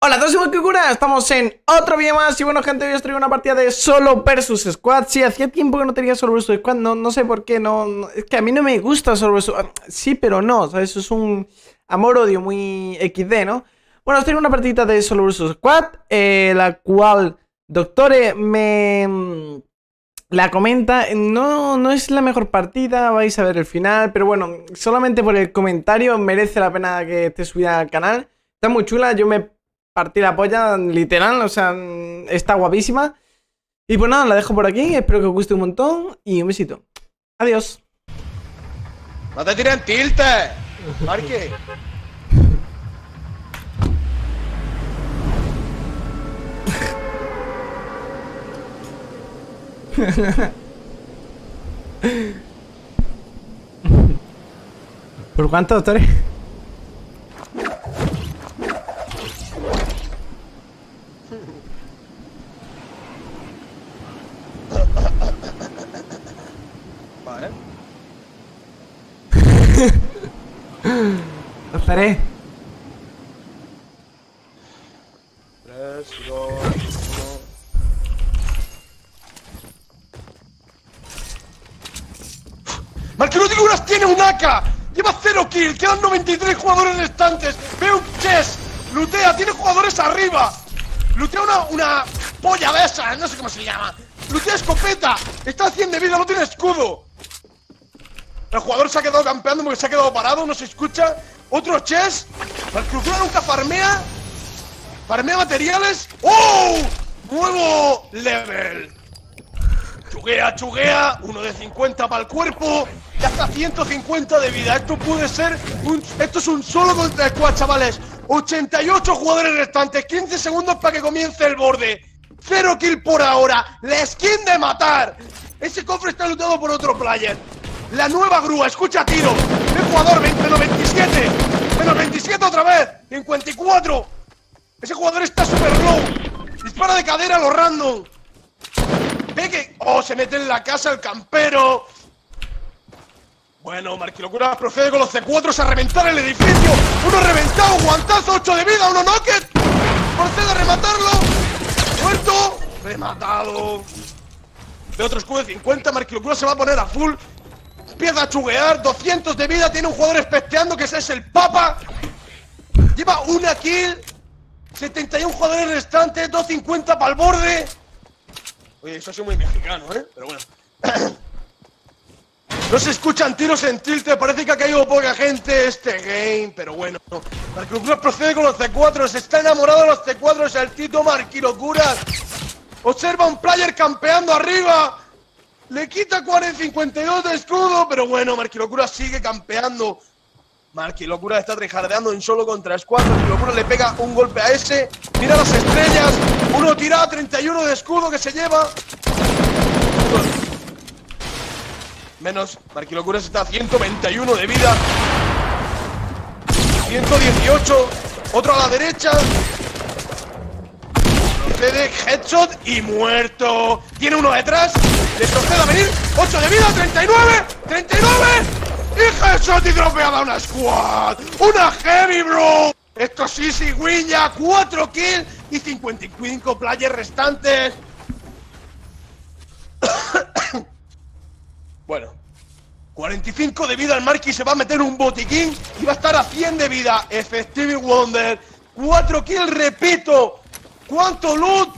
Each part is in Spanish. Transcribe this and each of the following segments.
Hola a todos y Kukura, estamos en otro video más. Y bueno gente, hoy os traigo una partida de Solo versus Squad. Sí, hacía tiempo que no tenía Solo versus Squad, no sé por qué, es que a mí no me gusta Solo versus... Sí, pero no, ¿sabes? Es un amor-odio muy XD, ¿no? Bueno, os traigo una partidita de Solo versus Squad, la cual Doctoreh me... la comenta. No es la mejor partida, vais a ver el final. Pero bueno, solamente por el comentario merece la pena que esté subida al canal. Está muy chula, yo me... partí la polla, literal, o sea, está guapísima. Y pues nada, la dejo por aquí, espero que os guste un montón y un besito. Adiós. ¡No te tiren tilte! ¡Marque! ¿Por cuánto, doctor? Lo estaré. 3, 2, 1. ¡Marquero de Luras tiene un AK! Lleva 0 kills, quedan 93 jugadores restantes. Ve un chess, lutea, tiene jugadores arriba. Lutea una polla de esa, no sé cómo se llama. Lutea escopeta, está a 100 de vida, no tiene escudo. El jugador se ha quedado campeando porque se ha quedado parado, no se escucha. Otro chess. El cruzado nunca farmea. Farmea materiales. ¡Oh! Nuevo level. Chuguea, chuguea. Uno de 50 para el cuerpo. Y hasta 150 de vida. Esto puede ser un... Esto es un solo contra squad, chavales. 88 jugadores restantes. 15 segundos para que comience el borde. 0 kill por ahora. La skin de matar. Ese cofre está lutado por otro player. La nueva grúa, escucha tiro. El jugador, menos 27. Menos 27 otra vez. 54. Ese jugador está super low. Dispara de cadera a lo random. Ve que... Oh, se mete en la casa el campero. Bueno, Marquilocura procede con los C4s a reventar el edificio. Uno reventado, guantazo, 8 de vida, uno knocket. Procede a rematarlo. Muerto. Rematado. De otro escudo de 50, Marquilocura se va a poner a full. Empieza a chuguear, 200 de vida, tiene un jugador especteando que ese es el papa. Lleva una kill, 71 jugadores restantes, 250 para el borde. Oye, eso ha sido muy mexicano, ¿eh? Pero bueno. No se escuchan tiros en tilte, parece que ha caído poca gente este game, pero bueno. Marquilocura procede con los C4, se está enamorado de los C4, el Tito Marquilocura. Observa un player campeando arriba. Le quita 52 de escudo, pero bueno, Marquilocura sigue campeando. Marquilocura está trejardeando en solo contra squad. Marquilocura le pega un golpe a ese. Mira las estrellas. Uno tira, 31 de escudo que se lleva. Menos. Marquilocura está a 121 de vida. 118. Otro a la derecha. Procede, headshot y muerto. Tiene uno detrás. Le procede a venir, 8 de vida, 39, 39, y headshot y dropeada una squad, una heavy bro. Esto es easy win ya, 4 kills y 55 players restantes. Bueno, 45 de vida al Marquis, se va a meter un botiquín y va a estar a 100 de vida, Effective Wonder, 4 kills, repito, cuánto loot.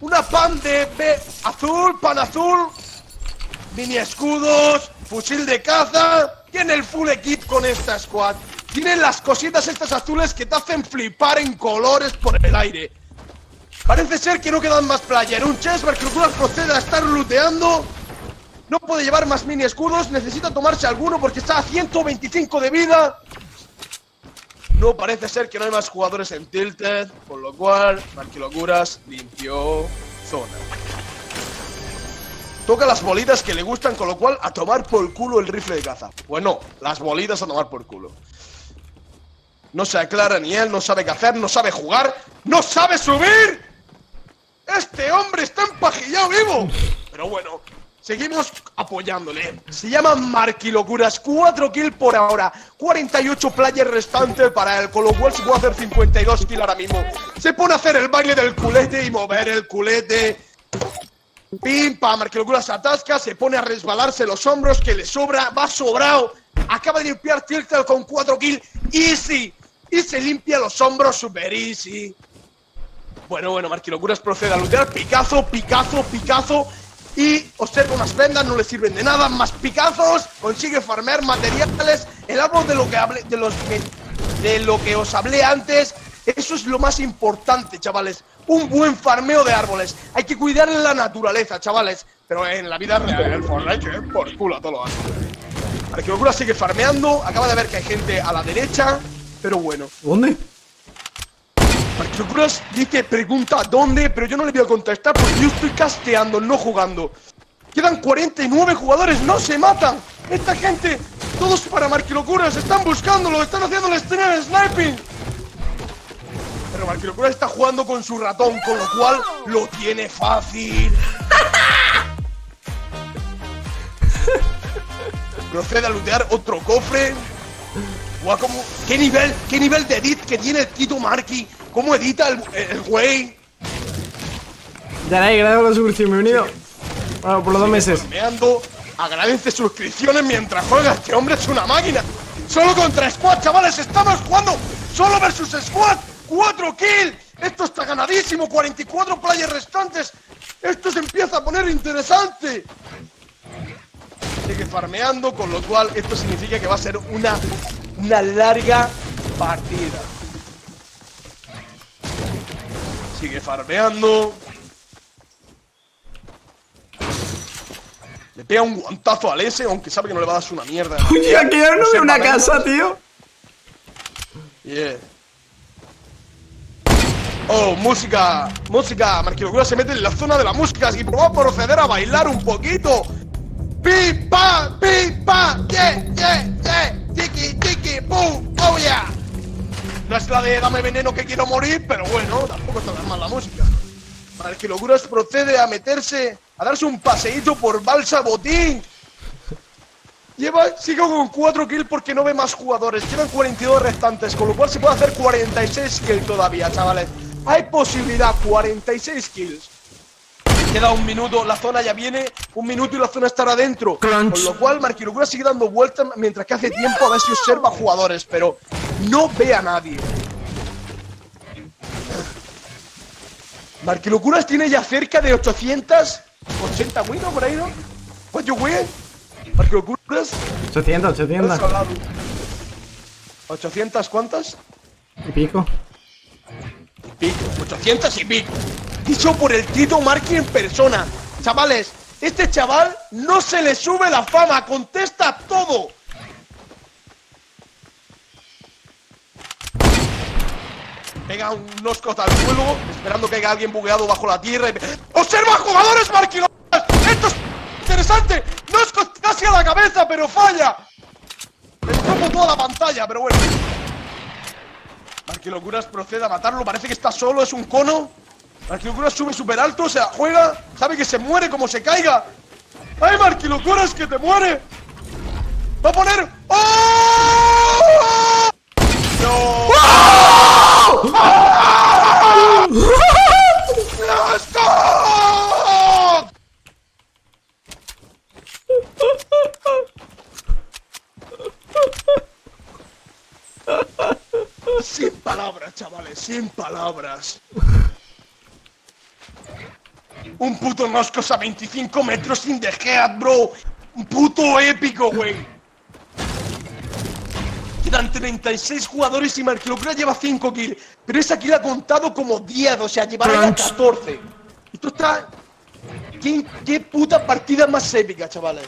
Una pan de azul, pan azul, mini escudos, fusil de caza. Tiene el full equip con esta squad. Tiene las cositas estas azules que te hacen flipar en colores por el aire. Parece ser que no quedan más player. Un chess, Marquilocura procede a estar looteando. No puede llevar más mini escudos. Necesita tomarse alguno porque está a 125 de vida. No parece ser que no hay más jugadores en Tilted, por lo cual Marquilocuras limpió zona. Toca las bolitas que le gustan, con lo cual a tomar por culo el rifle de caza. Pues no, las bolitas a tomar por culo. No se aclara ni él, no sabe qué hacer, no sabe jugar, no sabe subir. Este hombre está empajillado vivo. Pero bueno, Seguimos apoyándole. Se llama Marquilocuras. 4 kills por ahora. 48 players restantes para él, con lo cual se puede hacer 52 kills ahora mismo. Se pone a hacer el baile del culete y mover el culete. Pim, pam, Marquilocuras se atasca, se pone a resbalarse los hombros, que le sobra, va sobrado. Acaba de limpiar Tirtal con 4 kills. Easy. Y se limpia los hombros, super easy. Bueno, Marquilocuras procede a lootear. Picazo. Y observa unas prendas, no le sirven de nada, más picazos, consigue farmear materiales, el árbol de lo que os hablé antes, eso es lo más importante, chavales, un buen farmeo de árboles, hay que cuidar la naturaleza, chavales, pero en la vida real, el Fortnite, por culo a todo lo hace. Marquilocuras sigue farmeando, acaba de ver que hay gente a la derecha, pero bueno. ¿Dónde? Marquilocuras dice, pregunta dónde, pero yo no le voy a contestar porque yo estoy casteando, no jugando. Quedan 49 jugadores, no se matan. Esta gente, todos para Marquilocuras, están buscándolo, están haciendo el streamer sniping. Pero Marquilocuras está jugando con su ratón, con lo cual lo tiene fácil. Procede a lootear otro cofre. Guau, como, qué nivel de edit que tiene el Tito Marqui. ¿Cómo edita el güey? Yaray, gracias por la suscripción, bienvenido. Bueno, por los 2 meses. Agradece suscripciones mientras juega. Este hombre es una máquina. Solo contra Squad, chavales. Estamos jugando Solo versus Squad. 4 kills. Esto está ganadísimo. 44 players restantes. Esto se empieza a poner interesante. Sigue farmeando, con lo cual esto significa que va a ser una larga partida. Sigue farmeando. Le pega un guantazo al S, aunque sabe que no le va a dar una mierda. Oye, aquí hay uno de una casa, tío. Yeah. Oh, música. Música. Marquilocuras se mete en la zona de la música y va a proceder a bailar un poquito. Pipa, pipa. Yeah, yeah, yeah. Tiki, tiki, boom, oh yeah. No es la de dame veneno que quiero morir, pero bueno, tampoco está tan mal la música. Marquilocuras procede a meterse, a darse un paseíto por Balsa Botín. Sigue con 4 kills porque no ve más jugadores. Llevan 42 restantes, con lo cual se puede hacer 46 kills todavía, chavales. Hay posibilidad, 46 kills. Queda 1 minuto, la zona ya viene, 1 minuto y la zona estará dentro. Crunch. Con lo cual Marquilocuras sigue dando vueltas mientras que hace tiempo a ver si observa jugadores, pero no ve a nadie. Marquilocuras tiene ya cerca de 880 wins, ¿no? Por ahí, ¿no? ¿Cuánto win? Marquilocuras. 800. 800, ¿cuántas? Y pico. 800 y pico. Dicho por el Tito Marqui en persona. Chavales, este chaval no se le sube la fama, contesta todo. Pega unos cotas al suelo, esperando que haya alguien bugueado bajo la tierra y... ¡Observa jugadores, Marquilocuras! ¡Esto es interesante! ¡Nos costa casi a la cabeza, pero falla! Me estropo toda la pantalla, pero bueno. Marquilocuras procede a matarlo, parece que está solo, es un cono. Marquilocuras sube súper alto, se la juega, sabe que se muere como se caiga. ¡Ay, Marquilocuras, que te muere! ¡Va a poner! ¡Oh! ¡No! ¡Oh! ¡No! Sin palabras, chavales, sin palabras. Un puto Noscos a 25 metros sin the head, bro. Un puto épico, güey. Quedan 36 jugadores y Marquilocuras lleva 5 kills. Pero esa kill ha contado como 10, o sea, llevará 14. Esto está... ¿Qué puta partida más épica, chavales?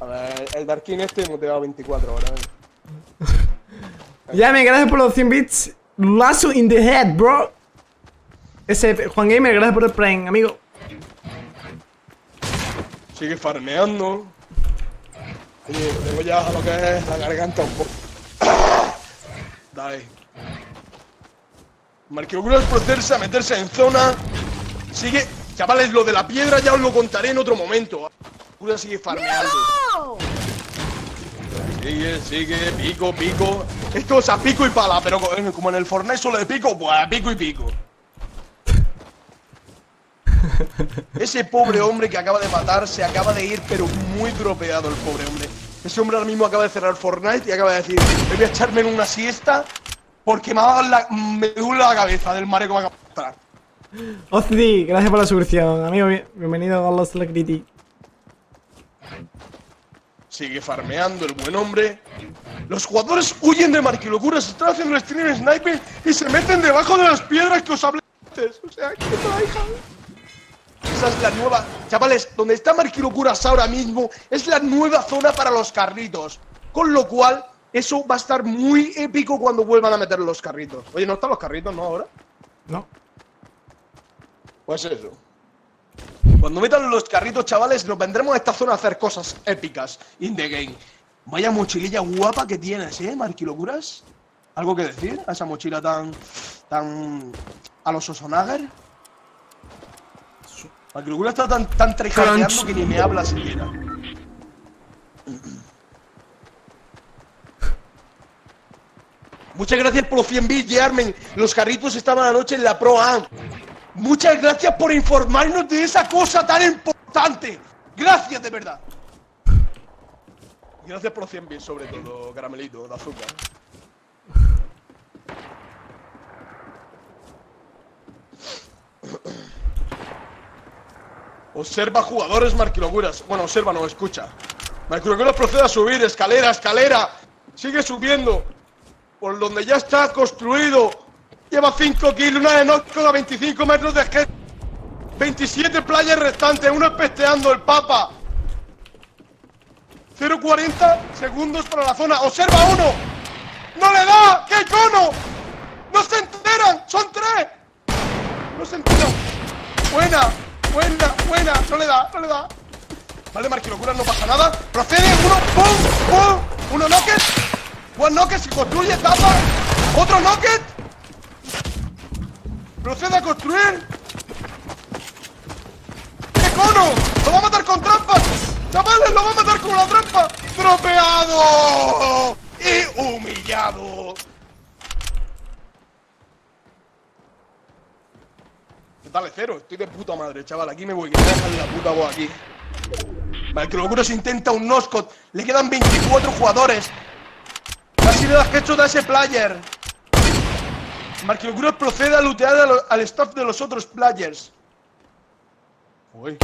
A ver, el Darkin este hemos llevado 24 horas. Ya, me gracias por los 100 bits. Lazo in the head, bro. Ese Juan Gamer, gracias por el Prime, amigo. Sigue farmeando. Oye, tengo ya lo que es la garganta un poco. Dale. Marquilocuras procede a meterse en zona. Sigue Chavales, lo de la piedra ya os lo contaré en otro momento. Cura sigue farmeando. ¡No! Sigue, sigue, pico, pico. Esto es a pico y pala, pero como en el Fortnite solo de pico, pues a pico y pico. Ese pobre hombre que acaba de matar se acaba de ir, pero muy tropeado el pobre hombre. Ese hombre ahora mismo acaba de cerrar Fortnite y acaba de decir: me voy a echarme en una siesta porque me duele la cabeza del mareo que me acaba de entrar. Ozzy, gracias por la suscripción, amigo. Bienvenido a los Telecriti. Sigue farmeando el buen hombre. Los jugadores huyen de marquilocuras, están haciendo el stream sniper y se meten debajo de las piedras que os hablé antes. O sea, ¿qué traija? Esa es la nueva... Chavales, donde está marquilocuras ahora mismo es la nueva zona para los carritos. Con lo cual, eso va a estar muy épico cuando vuelvan a meter los carritos. Oye, ¿no están los carritos, no, ahora? No. Pues eso. Cuando metan los carritos, chavales, nos vendremos a esta zona a hacer cosas épicas in the game. Vaya mochililla guapa que tienes, marquilocuras. ¿Algo que decir a esa mochila tan a los Osonager? Marquilocuras está tan trejadeando que ni me habla siquiera. Muchas gracias por los 100 bits, Armen. Los carritos estaban anoche en la Pro Am. Muchas gracias por informarnos de esa cosa tan importante. Gracias, de verdad. Gracias por los 100 bits, sobre todo, caramelito de azúcar. Observa jugadores, marquilocuras. Bueno, observa, no, escucha. Marquilocuras procede a subir, escalera, escalera. Sigue subiendo. Por donde ya está construido. Lleva 5 kills, una de knockdown a 25 metros de gente. 27 players restantes, uno pesteando el papa. 0,40 segundos para la zona. ¡Observa uno! ¡No le da! ¡Qué cono! ¡No se enteran! ¡Son 3! ¡No se enteran! ¡Buena! ¡Buena! ¡Buena! ¡No le da! ¡No le da! Vale, marquilocuras, no pasa nada. Procede, uno, ¡pum! ¡Pum! Uno knocket. One knocket, se construye, tapa. Otro knocket. Procede a construir. ¡Qué cono! ¡Lo va a matar con trampas! ¡Chavales, lo va a matar con la trampa! ¡Tropeado! ¡Y humillado! Dale, cero, estoy de puta madre, chaval. Aquí me voy, que me dejan la puta voz aquí. Vale, que locura, se intenta un Noscot. Le quedan 24 jugadores. Casi le das que hecho a ese player. Marquilocuras procede a lootear al staff de los otros players. Uy.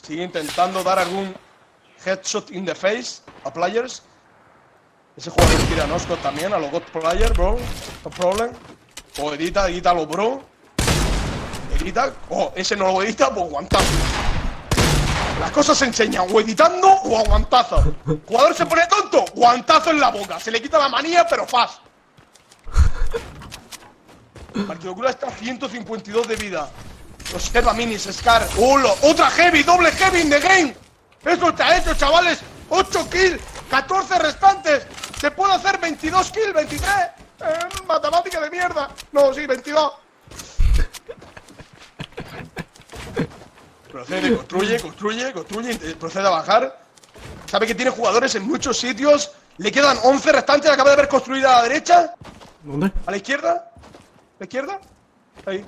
Sigue intentando dar algún headshot in the face a players. Ese jugador tira a Noscot también, a los God Player, bro. No problem. O edita, edítalo, bro. Edita. Oh, ese no lo edita, pues aguantazo. Las cosas se enseñan, o editando o aguantazo. El jugador se pone tonto, guantazo en la boca. Se le quita la manía, pero fast. Marquilocuras está a 152 de vida. Los Herba Minis, Scar. ¡Hola! ¡Otra heavy! ¡Doble heavy in the game! ¡Eso está hecho, chavales! ¡8 kills! ¡14 restantes! ¡Se puede hacer 22 kills! ¡23! ¡Matemática de mierda! No, sí, 22. Procede, construye, construye, construye. Procede a bajar. Sabe que tiene jugadores en muchos sitios. Le quedan 11 restantes. Acaba de haber construido a la derecha. ¿Dónde? ¿A la izquierda? ¿La izquierda? Ahí.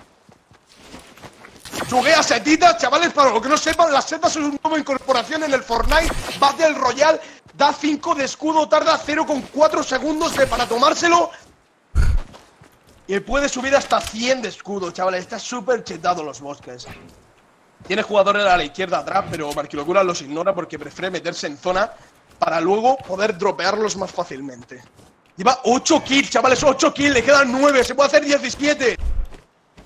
Chuguea setitas, chavales, para los que no sepan, las setas son una nueva incorporación en el Fortnite Battle Royale. Da 5 de escudo, tarda 0,4 segundos para tomárselo. Y puede subir hasta 100 de escudo, chavales. Está súper chetado los bosques. Tiene jugadores a la izquierda atrás, pero Marquilocuras los ignora porque prefiere meterse en zona para luego poder dropearlos más fácilmente. Lleva 8 kills, chavales, 8 kills, le quedan 9, se puede hacer 17.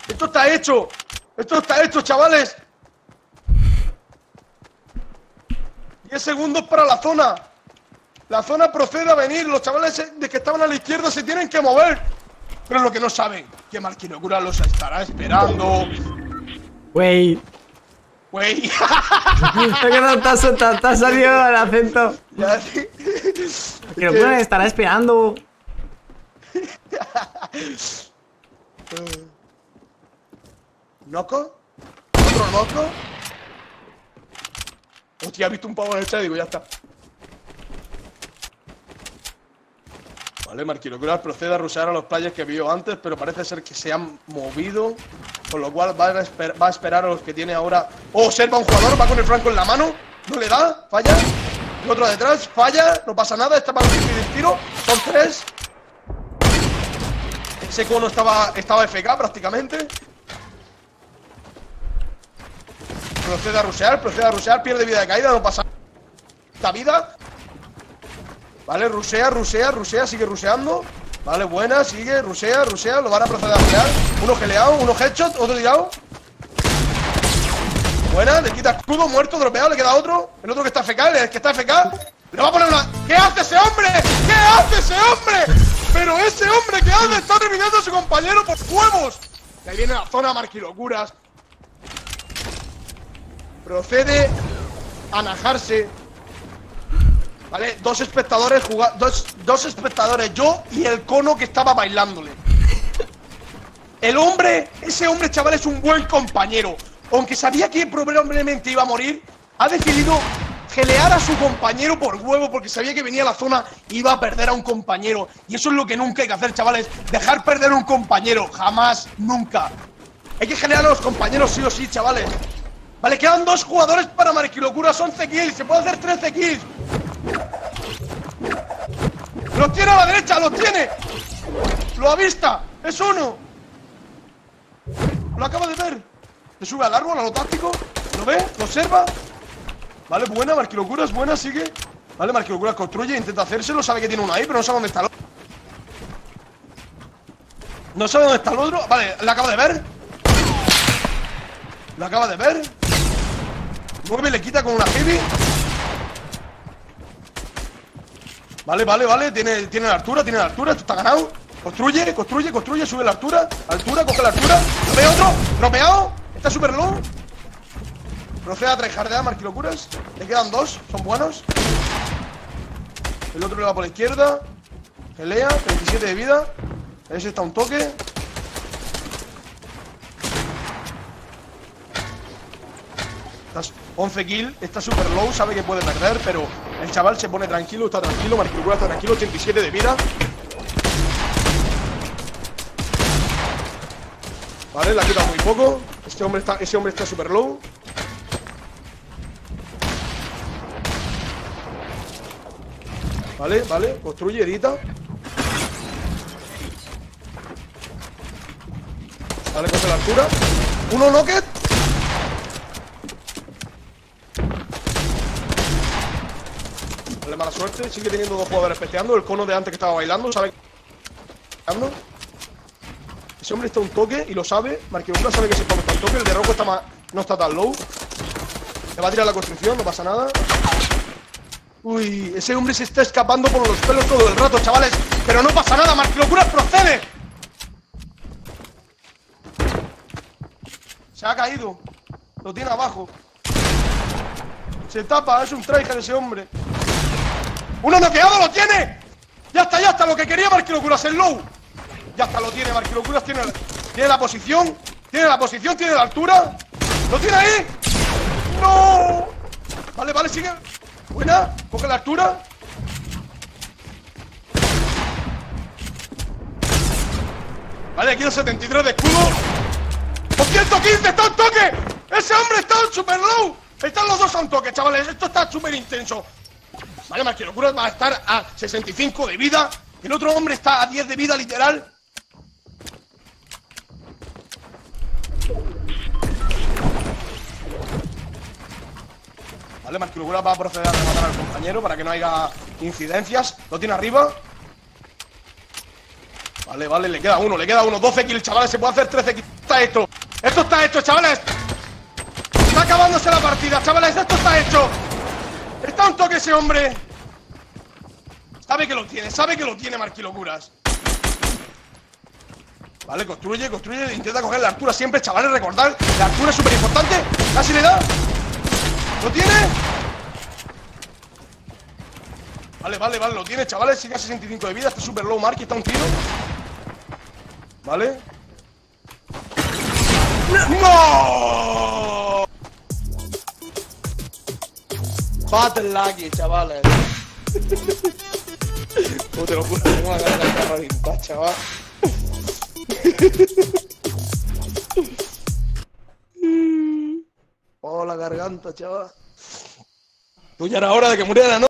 Esto está hecho. ¡Esto está hecho, chavales! 10 segundos para la zona. La zona procede a venir. Los chavales de que estaban a la izquierda se tienen que mover. Pero lo que no saben, que Marquilocuras los estará esperando. Wey. Wey. Te ha salido el acento. Marquilocuras estará esperando. ¿Noco? ¿Otro noco? Hostia, he visto un pavo en el chat y digo, ya está. Vale, Marquilocular procede a rushear a los players que vio antes, pero parece ser que se han movido, con lo cual va a esperar a los que tiene ahora. ¡Oh, observa un jugador! Va con el franco en la mano. No le da, falla. El otro detrás, falla. No pasa nada, está para recibir el tiro. Son tres. Ese cono estaba FK prácticamente. Procede a rushear, pierde vida de caída, no pasa nada. Esta vida. Vale, rushea, sigue rusheando. Vale, buena, sigue, rushea, lo van a proceder a rushear. Uno geleado, uno headshot, otro tirado. Buena, le quita escudo, muerto, dropeado, le queda otro. El otro que está FK, el que está FK. Le va a poner una... ¿Qué hace ese hombre? ¿Qué hace ese hombre? Pero ese hombre que hace está eliminando a su compañero por huevos. Y ahí viene la zona Marquilocuras. Procede a najarse. Vale, dos espectadores, yo y el cono que estaba bailándole. Ese hombre, chaval, es un buen compañero. Aunque sabía que probablemente iba a morir, ha decidido gelear a su compañero por huevo, porque sabía que venía a la zona y iba a perder a un compañero. Y eso es lo que nunca hay que hacer, chavales, dejar perder a un compañero, jamás, nunca. Hay que gelear a los compañeros sí o sí, chavales. Vale, quedan dos jugadores para Marquilocuras, 11 kills, se puede hacer 13 kills. Lo tiene a la derecha, lo tiene. Lo avista, es uno. Lo acaba de ver. Se sube al árbol, a lo táctico. Lo ve, lo observa. Vale, buena, Marquilocuras, buena, sigue. Vale, Marquilocuras construye, intenta hacérselo. Sabe que tiene uno ahí, pero no sabe dónde está el otro. No sabe dónde está el otro. Vale, lo acaba de ver. Lo acaba de ver. 9 le quita con una heavy. Vale, tiene la altura, esto está ganado. Construye, sube la altura. Coge la altura. Lo ve otro, dropeado. Está súper low. Procede a tryhardear Marquilocuras. Le quedan dos, son buenos. El otro le va por la izquierda. Gelea, 37 de vida. Ese está un toque. Está 11 kill, está súper low, sabe que puede perder, pero el chaval se pone tranquilo, está tranquilo, Marquilocuras está tranquilo, 87 de vida. Vale, la quita muy poco. Ese hombre está súper low. Vale, construye, edita. Vale, coge la altura. Uno knocket. Vale, mala suerte, sigue teniendo dos jugadores peteando. El cono de antes que estaba bailando, sabe que... Ese hombre está un toque y lo sabe. Marquilocuras sabe que ese hombre está un toque. El de rojo está más... no está tan low. Le va a tirar la construcción, no pasa nada. Uy, ese hombre se está escapando por los pelos todo el rato, chavales. Pero no pasa nada, Marquilocuras procede. Se ha caído. Lo tiene abajo. Se tapa, es un tryhard ese hombre. ¡Uno noqueado, lo tiene! ¡Ya está! Lo que quería Marquilocuras, el low. Ya está, lo tiene, Marquilocuras tiene la posición, tiene la altura. ¡Lo tiene ahí! ¡No! Vale, sigue. Buena, coge la altura. Vale, aquí el 73 de escudo. ¡215! ¡Está un toque! ¡Ese hombre está super low! Están los dos a un toque, chavales. Esto está súper intenso. Vale, Marquilocuras va a estar a 65 de vida. El otro hombre está a 10 de vida, literal. Vale, Marquilocuras va a proceder a rematar al compañero para que no haya incidencias. Lo tiene arriba. Vale, le queda uno. 12 kills, chavales. Se puede hacer 13 kills. Esto está hecho, chavales. Está acabándose la partida, chavales. Esto está hecho. Está un toque ese hombre. Sabe que lo tiene Marquilocuras. Vale, construye, intenta coger la altura siempre, chavales, recordad, la altura es súper importante. Casi le da. ¿Lo tiene? Vale, lo tiene, chavales, sigue a 65 de vida, está súper low, Marqui, está un tiro. ¿Vale? ¡No! Battle laggy, chavales. No te lo juro, tengo una cara de carro limpia, chaval. Oh, la garganta, chaval. Tú ya era hora de que muriera, ¿no?